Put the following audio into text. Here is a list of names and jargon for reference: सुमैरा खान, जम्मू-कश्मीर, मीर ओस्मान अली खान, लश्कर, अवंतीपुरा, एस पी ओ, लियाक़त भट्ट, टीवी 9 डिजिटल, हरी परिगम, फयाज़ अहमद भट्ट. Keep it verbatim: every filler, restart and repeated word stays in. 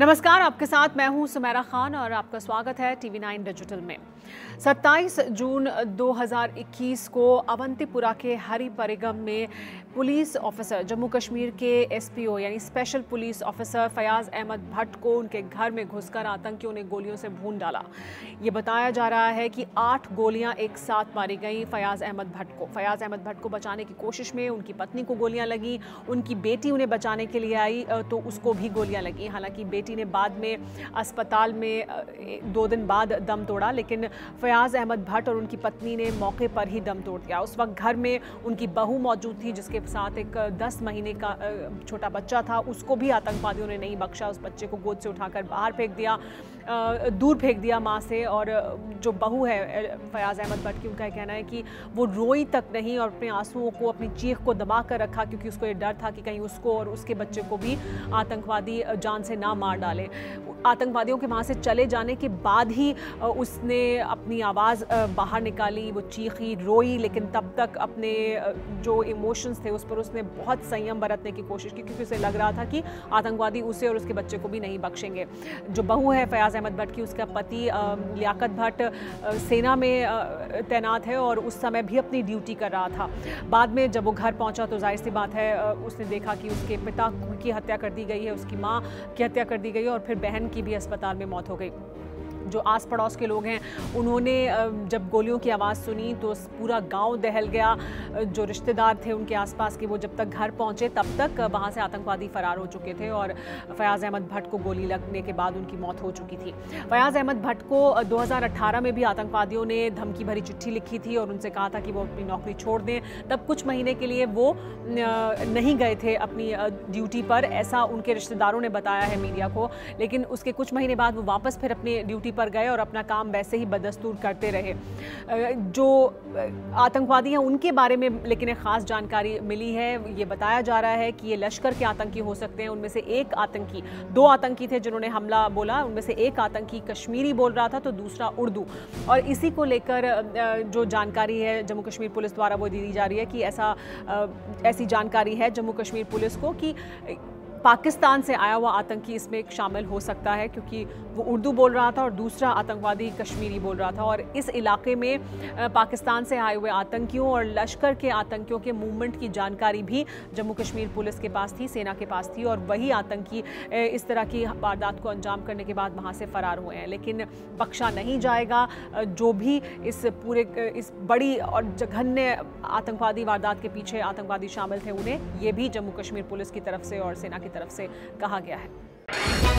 नमस्कार, आपके साथ मैं हूं सुमैरा खान और आपका स्वागत है टीवी नाइन डिजिटल में। सत्ताईस जून दो हज़ार इक्कीस को अवंतीपुरा के हरी परिगम में पुलिस ऑफिसर, जम्मू कश्मीर के एस पी ओ यानी special police officer फयाज़ अहमद भट्ट को उनके घर में घुसकर आतंकियों ने गोलियों से भून डाला। ये बताया जा रहा है कि आठ गोलियां एक साथ मारी गईं फयाज़ अहमद भट्ट को। फयाज़ अहमद भट्ट को बचाने की कोशिश में उनकी पत्नी को गोलियाँ लगीं, उनकी बेटी उन्हें बचाने के लिए आई तो उसको भी गोलियाँ लगीं। हालाँकि बेटी ने बाद में अस्पताल में दो दिन बाद दम तोड़ा, लेकिन फयाज़ अहमद भट्ट और उनकी पत्नी ने मौके पर ही दम तोड़ दिया। उस वक्त घर में उनकी बहू मौजूद थी, जिसके साथ एक दस महीने का छोटा बच्चा था, उसको भी आतंकवादियों ने नहीं बख्शा। उस बच्चे को गोद से उठाकर बाहर फेंक दिया, दूर फेंक दिया माँ से। और जो बहू है फयाज़ अहमद भट्ट की, उनका कहना है कि वो रोई तक नहीं और अपने आंसुओं को, अपनी चीख को दबा कर रखा, क्योंकि उसको ये डर था कि कहीं उसको और उसके बच्चे को भी आतंकवादी जान से ना मार डाले। आतंकवादियों के वहाँ से चले जाने के बाद ही उसने अपनी आवाज़ बाहर निकाली, वो चीखी, रोई, लेकिन तब तक अपने जो इमोशंस थे उस पर उसने बहुत संयम बरतने की कोशिश की, क्योंकि उसे लग रहा था कि आतंकवादी उसे और उसके बच्चे को भी नहीं बख्शेंगे। जो बहू है फयाज़ अहमद भट्ट की, उसका पति लियाक़त भट्ट सेना में तैनात है और उस समय भी अपनी ड्यूटी कर रहा था। बाद में जब वो घर पहुँचा तो जाहिर सी बात है उसने देखा कि उसके पिता की हत्या कर दी गई है, उसकी माँ की हत्या कर दी गई और फिर बहन की भी अस्पताल में मौत हो गई। जो आस पड़ोस के लोग हैं, उन्होंने जब गोलियों की आवाज़ सुनी तो पूरा गांव दहल गया। जो रिश्तेदार थे उनके आसपास के, वो जब तक घर पहुंचे तब तक वहां से आतंकवादी फरार हो चुके थे और फयाज़ अहमद भट्ट को गोली लगने के बाद उनकी मौत हो चुकी थी। फयाज़ अहमद भट्ट को दो हज़ार अठारह में भी आतंकवादियों ने धमकी भरी चिट्ठी लिखी थी और उनसे कहा था कि वो अपनी नौकरी छोड़ दें। तब कुछ महीने के लिए वो नहीं गए थे अपनी ड्यूटी पर, ऐसा उनके रिश्तेदारों ने बताया है मीडिया को। लेकिन उसके कुछ महीने बाद वो वापस फिर अपनी ड्यूटी पर गए और अपना काम वैसे ही बदस्तूर करते रहे। जो आतंकवादी हैं उनके बारे में लेकिन एक ख़ास जानकारी मिली है। ये बताया जा रहा है कि ये लश्कर के आतंकी हो सकते हैं। उनमें से एक आतंकी, दो आतंकी थे जिन्होंने हमला बोला, उनमें से एक आतंकी कश्मीरी बोल रहा था तो दूसरा उर्दू। और इसी को लेकर जो जानकारी है जम्मू कश्मीर पुलिस द्वारा वो दी जा रही है कि ऐसा ऐसी जानकारी है जम्मू कश्मीर पुलिस को कि पाकिस्तान से आया हुआ आतंकी इसमें शामिल हो सकता है, क्योंकि वो उर्दू बोल रहा था और दूसरा आतंकवादी कश्मीरी बोल रहा था। और इस इलाके में पाकिस्तान से आए हुए आतंकियों और लश्कर के आतंकियों के मूवमेंट की जानकारी भी जम्मू कश्मीर पुलिस के पास थी, सेना के पास थी, और वही आतंकी इस तरह की वारदात को अंजाम करने के बाद वहाँ से फरार हुए हैं। लेकिन बख्शा नहीं जाएगा जो भी इस पूरे इस बड़ी और जघन्य आतंकवादी वारदात के पीछे आतंकवादी शामिल थे उन्हें, ये भी जम्मू कश्मीर पुलिस की तरफ से और सेना की तरफ से कहा गया है।